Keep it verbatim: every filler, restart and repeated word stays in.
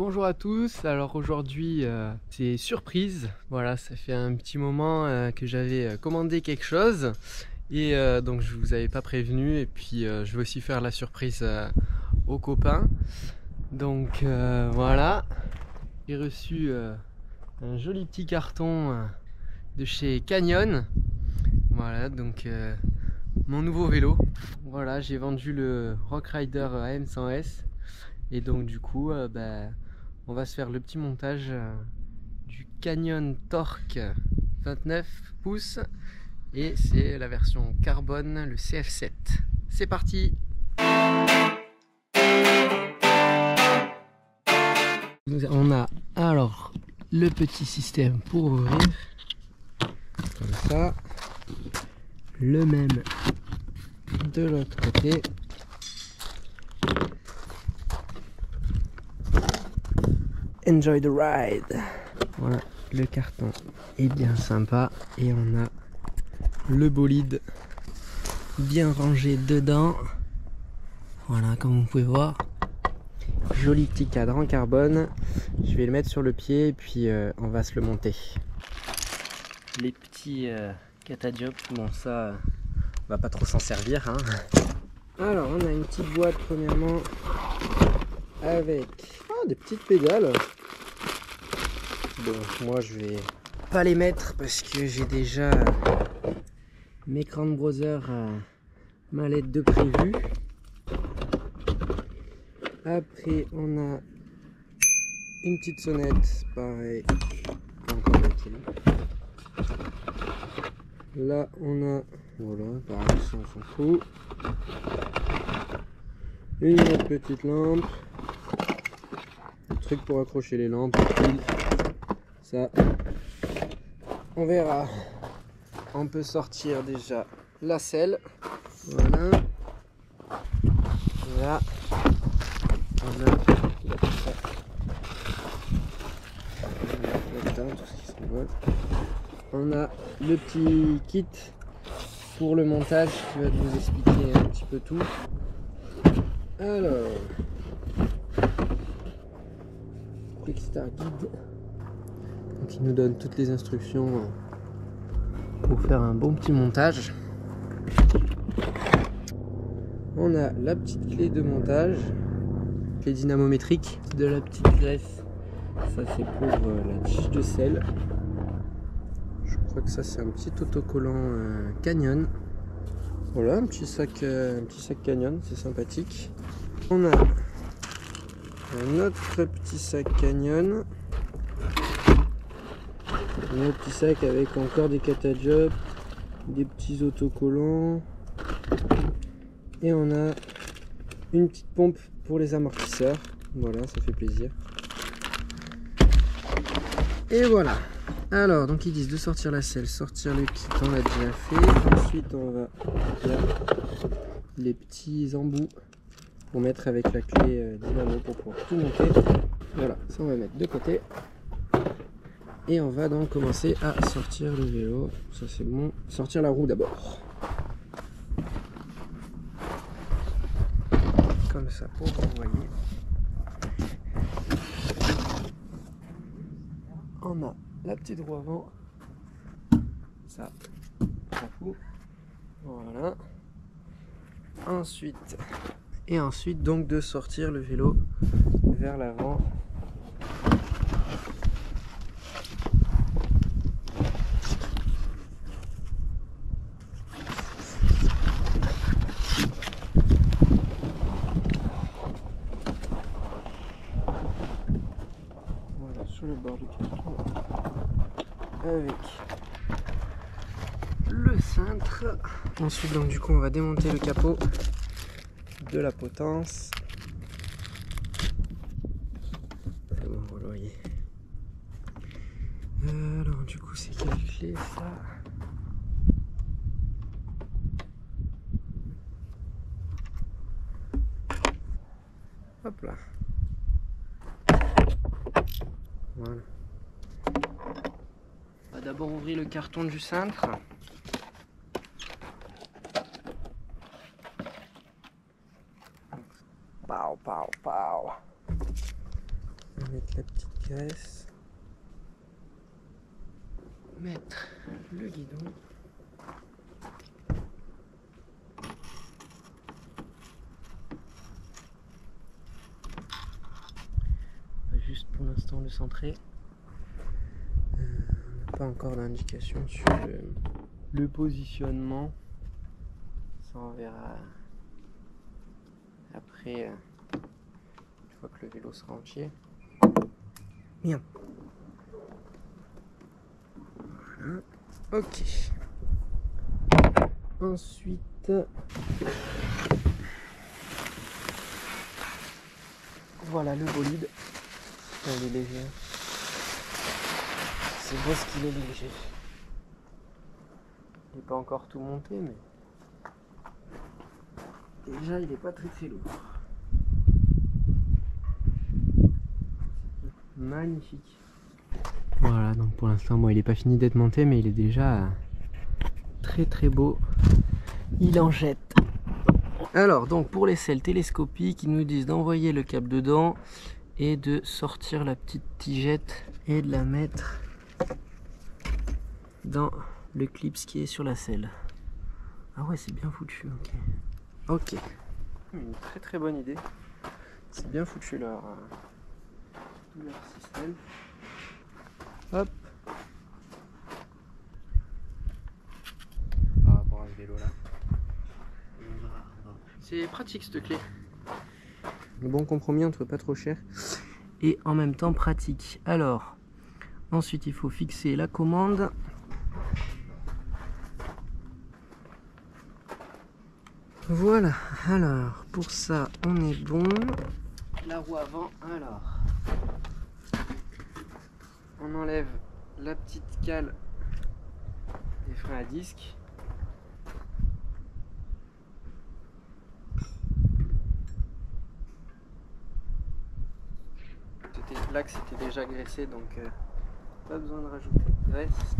Bonjour à tous, alors aujourd'hui euh, c'est surprise, voilà, ça fait un petit moment euh, que j'avais commandé quelque chose et euh, donc je vous avais pas prévenu et puis euh, je vais aussi faire la surprise euh, aux copains. Donc euh, voilà, j'ai reçu euh, un joli petit carton euh, de chez Canyon, voilà, donc euh, mon nouveau vélo. Voilà, j'ai vendu le Rockrider X C cent S et donc du coup euh, bah, on va se faire le petit montage euh, du Canyon Torque vingt-neuf pouces et c'est la version carbone, le C F sept. C'est parti. On a alors le petit système pour ouvrir comme ça, le même de l'autre côté. Enjoy the ride. Voilà, le carton est bien sympa et on a le bolide bien rangé dedans. Voilà, comme vous pouvez voir, joli petit cadran carbone. Je vais le mettre sur le pied et puis euh, on va se le monter. Les petits euh, catadiopes, bon ça on va pas trop s'en servir hein. Alors on a une petite boîte premièrement avec ah, des petites pédales. Bon, moi je vais pas les mettre parce que j'ai déjà mes Crankbrothers euh, mallettes de prévu. Après on a une petite sonnette, pareil, encore utile. Là on a, voilà, pareil, on s'en fout. Une autre petite lampe, un truc pour accrocher les lampes, ça, on verra. On peut sortir déjà la selle, voilà. Et là, on a on a le petit kit pour le montage qui va vous expliquer un petit peu tout. Alors, Quick Start Guide qui nous donne toutes les instructions pour faire un bon petit montage. On a la petite clé de montage, clé dynamométrique, de la petite graisse. Ça c'est pour euh, la tige de sel. Je crois que ça c'est un petit autocollant euh, Canyon. Voilà, un petit sac, euh, un petit sac Canyon, c'est sympathique. On a un autre petit sac Canyon. Un autre petit sac avec encore des catadiopes, des petits autocollants. Et on a une petite pompe pour les amortisseurs. Voilà, ça fait plaisir. Et voilà. Alors, donc ils disent de sortir la selle, sortir le kit, on l'a déjà fait. Ensuite, on va faire les petits embouts pour mettre avec la clé dynamo pour pouvoir tout monter. Voilà, ça on va mettre de côté. Et on va donc commencer à sortir le vélo. Ça c'est bon. Sortir la roue d'abord. Comme ça pour vous voyez. On a la petite roue avant, ça, ça fout. Voilà. Ensuite, et ensuite donc de sortir le vélo vers l'avant. Le bord du carton avec le cintre. Ensuite donc du coup on va démonter le capot de la potence. C'est bon, vous le voyez. Alors du coup c'est quelle clé ça? Hop là. Voilà. On va d'abord ouvrir le carton du cintre. Pow, pow, pow. mettre la petite graisse. Mettre le guidon. Juste pour l'instant le centrer. Euh, on n'a pas encore d'indication sur le, le positionnement. Ça on verra après, euh, une fois que le vélo sera entier. Bien. Voilà. Ok. Ensuite, voilà le bolide. Il est léger. C'est beau ce qu'il est léger. Il n'est pas encore tout monté, mais déjà il n'est pas très très lourd. Magnifique. Voilà, donc pour l'instant moi bon, il n'est pas fini d'être monté, mais il est déjà très très beau. Il en jette. Alors donc pour les selles télescopiques, ils nous disent d'envoyer le câble dedans et de sortir la petite tigette et de la mettre dans le clip qui est sur la selle. Ah ouais, c'est bien foutu, ok. Ok. Une très très bonne idée. C'est bien foutu leur, euh, leur système. Hop. Par rapport à ce vélo là. C'est pratique cette clé. Le bon compromis entre pas trop cher et en même temps pratique. Alors ensuite il faut fixer la commande. Voilà, alors pour ça on est bon. La roue avant, alors on enlève la petite cale des freins à disque. L'axe était déjà graissé, donc euh, pas besoin de rajouter de graisse.